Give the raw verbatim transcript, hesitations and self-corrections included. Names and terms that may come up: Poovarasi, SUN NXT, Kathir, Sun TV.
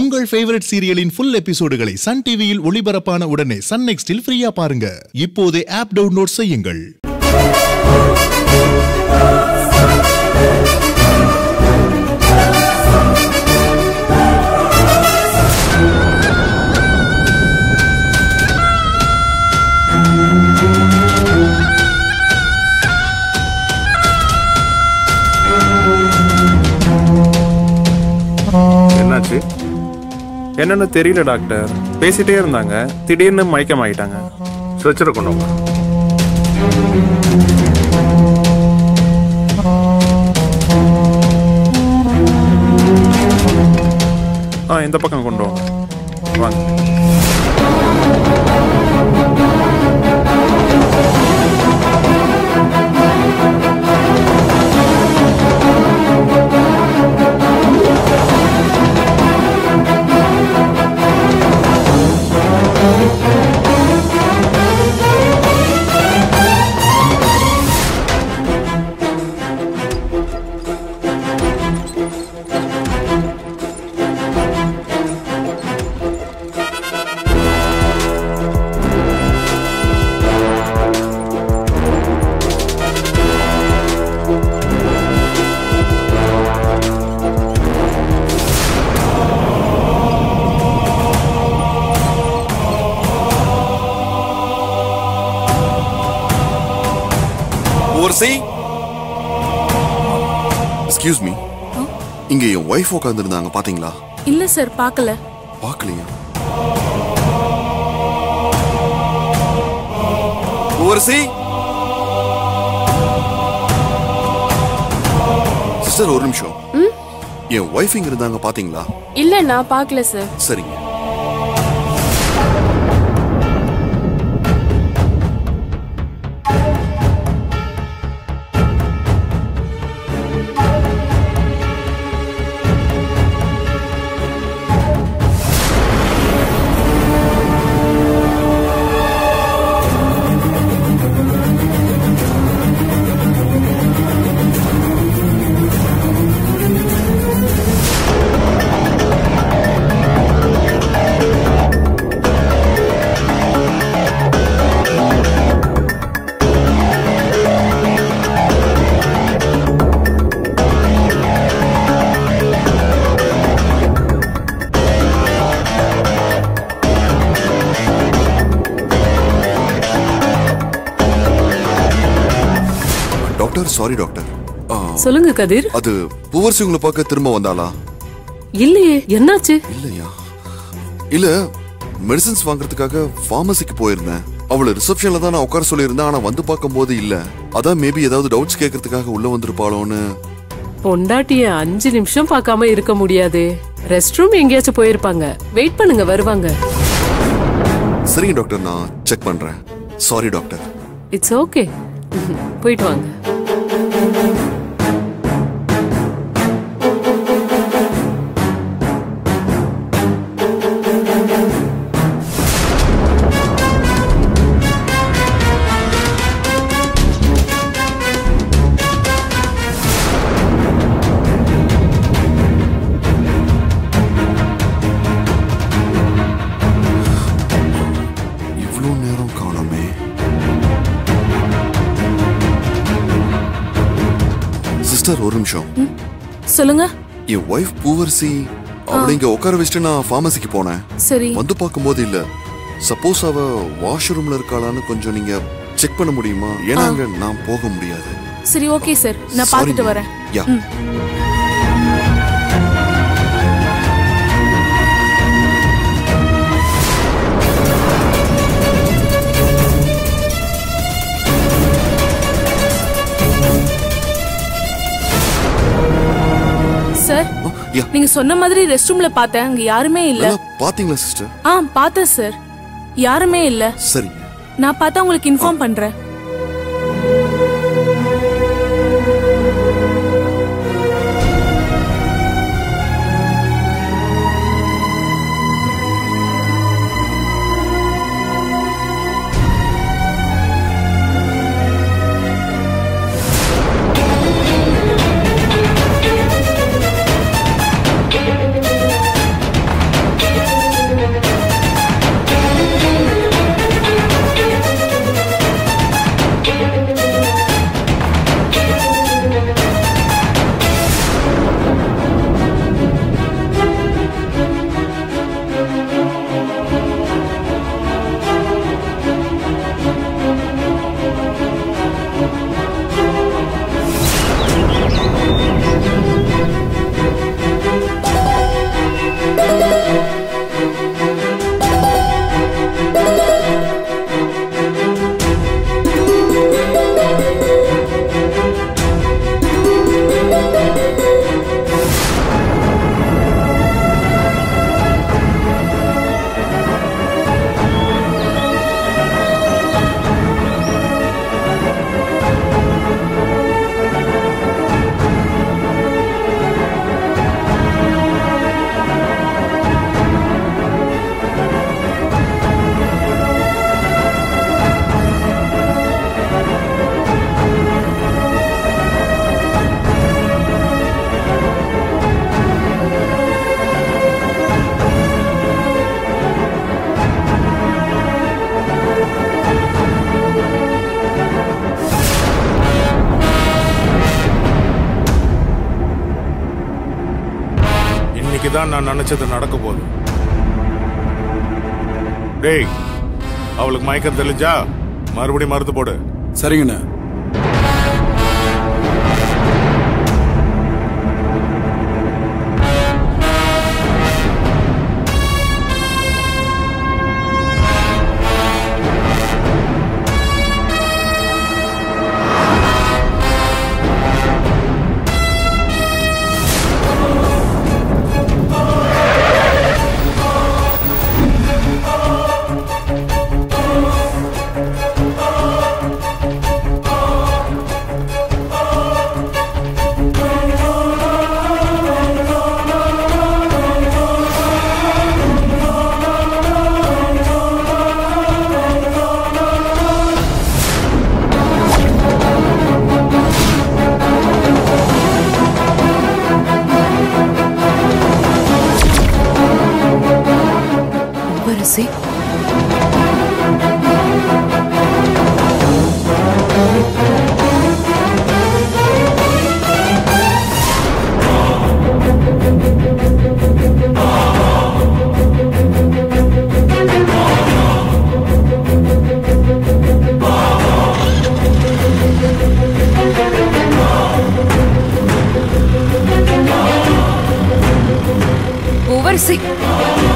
உங்கள் ஃபேவரட் சீரியலின் full எபிசோடுகளை Sun T V இல் ஒளிபரப்பான உடனே Sun Next இல் ஃப்ரீயா பாருங்க. இப்போதே ஆப் டவுன்லோட் செய்யுங்கள். என்னன்னு தெரியல டாக்டர், பேசிட்டே இருந்தாங்க, திடீர்னு மயக்கம் ஆயிட்டாங்க. ஸ்ட்ரெச்சரை கொண்டு வாங்க. ஆ இந்த பக்கம் கொண்டு வாங்க. வாங்க. Excuse me. இங்க என் வைஃப் உட்கார்ந்திருந்தாங்க பாத்தீங்களா? இல்ல சார், பார்க்கல. பார்க்கலையா? ஊர்சி சிஸ்டர் ஒரு நிமிஷம். என் வைஃப் இங்க இருந்தாங்க பாத்தீங்களா? இல்ல, நான் பார்க்கல சார். சரிங்க. Sorry doctor. சொல்லுங்க கதிர். அது பூவர்சி உங்களை பார்க்க திரும்ப வந்தாளா? இல்லையே, என்னாச்சு? இல்லையா? இல்ல, மெடிசன்ஸ் வாங்குறதுக்காக ஃபார்மசிக்கு போயிருந்தேன். அவளை ரிசப்ஷன்ல தான் நான் உட்கார சொல்லியிருந்தேன். ஆனா வந்து பார்க்கும்போது இல்ல. அதான் மேபி ஏதாவது டவுட்ஸ் கேட்கறதுக்காக உள்ள வந்திருப்பாளோன்னு. பொண்டாட்டிய அஞ்சு நிமிஷம் பார்க்காம இருக்க முடியாது. ரெஸ்ட் ரூம் எங்கேயாச்சும் போயிருப்பாங்க. வெயிட் பண்ணுங்க, வருவாங்க. சரிங்க டாக்டர், நான் செக் பண்றேன். Sorry doctor. இட்ஸ் ஓகே, போயிட்டு வாங்க. சார் ஒரு நிமிஷம். சொல்லுங்க. என் வைஃப் பூவர்சி அவளை இங்க உட்கார வச்சுட்டு நான் ஃபார்மசிக்கு போனேன். சரி, வந்து பார்க்கும்போது இல்ல. சப்போஸ் அவ வாஷ் ரூம்ல இருக்காளான்னு கொஞ்சம் நீங்க செக் பண்ண முடியுமா? ஏன்னா அங்க நான் போக முடியாது. சரி, ஓகே சார், நான் பார்த்துட்டு வரேன். யா சார், நீங்க சொன்ன மாதிரி ரெஸ்ட் ரூம்ல பார்த்தேன். அங்க யாருமே இல்ல. பாத்தீங்களா சிஸ்டர்? ஆ பார்த்தேன் சார், யாருமே இல்ல. சரி, நான் பார்த்தா உங்களுக்கு இன்ஃபார்ம் பண்றேன். தான் நான் நினைச்சது நடக்க போகுது. டேய், அவளுக்கு மயக்கம் தெளிஞ்சா மறுபடியும் மருந்து போடு. சரிங்கண்ணா. See.